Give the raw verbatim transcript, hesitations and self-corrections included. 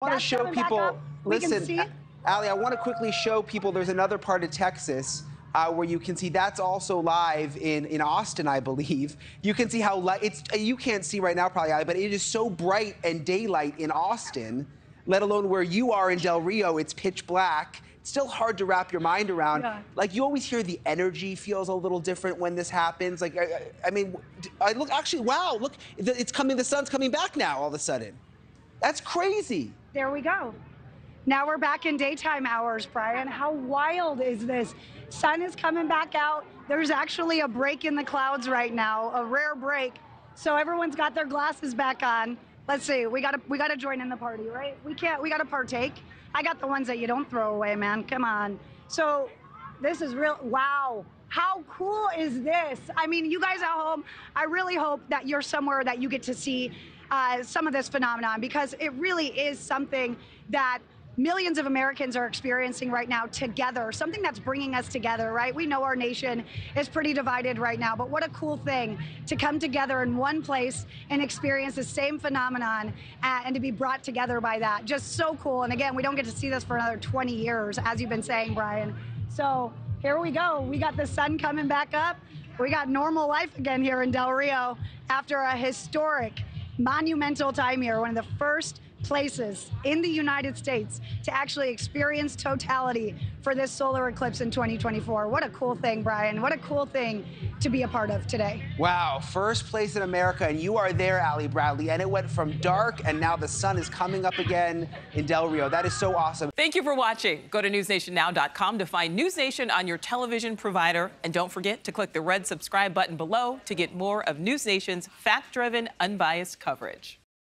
I want to show people, listen, Ali, I want to quickly show people there's another part of Texas uh, where you can see that's also live in, in Austin, I believe. You can see how light, it's, you can't see right now probably, Ali, but it is so bright and daylight in Austin, let alone where you are in Del Rio, it's pitch black. It's still hard to wrap your mind around. Yeah. Like, you always hear the energy feels a little different when this happens. Like, I, I mean, I look, actually, wow, look, it's coming, the sun's coming back now all of a sudden. That's crazy. There we go. Now we're back in daytime hours, Brian. How wild is this? Sun is coming back out. There's actually a break in the clouds right now, a rare break. So everyone's got their glasses back on. Let's see, we gotta we gotta join in the party, right? We can't, we gotta partake. I got the ones that you don't throw away, man, come on. So this is real, wow. How cool is this? I mean, you guys at home, I really hope that you're somewhere that you get to see Uh, some of this phenomenon, because it really is something that millions of Americans are experiencing right now together, something that's bringing us together, right? We know our nation is pretty divided right now, but what a cool thing to come together in one place and experience the same phenomenon uh, and to be brought together by that. Just so cool. And again, we don't get to see this for another twenty years, as you've been saying, Brian. So here we go. We got the sun coming back up. We got normal life again here in Del Rio after a historic monumental time here, one of the first places in the United States to actually experience totality for this solar eclipse in twenty twenty-four. What a cool thing, Brian. What a cool thing to be a part of today. Wow, first place in America, and you are there, Ali Bradley, and it went from dark, and now the sun is coming up again in Del Rio. That is so awesome. Thank you for watching. Go to news nation now dot com to find NewsNation on your television provider, and don't forget to click the red subscribe button below to get more of NewsNation's fact-driven, unbiased coverage.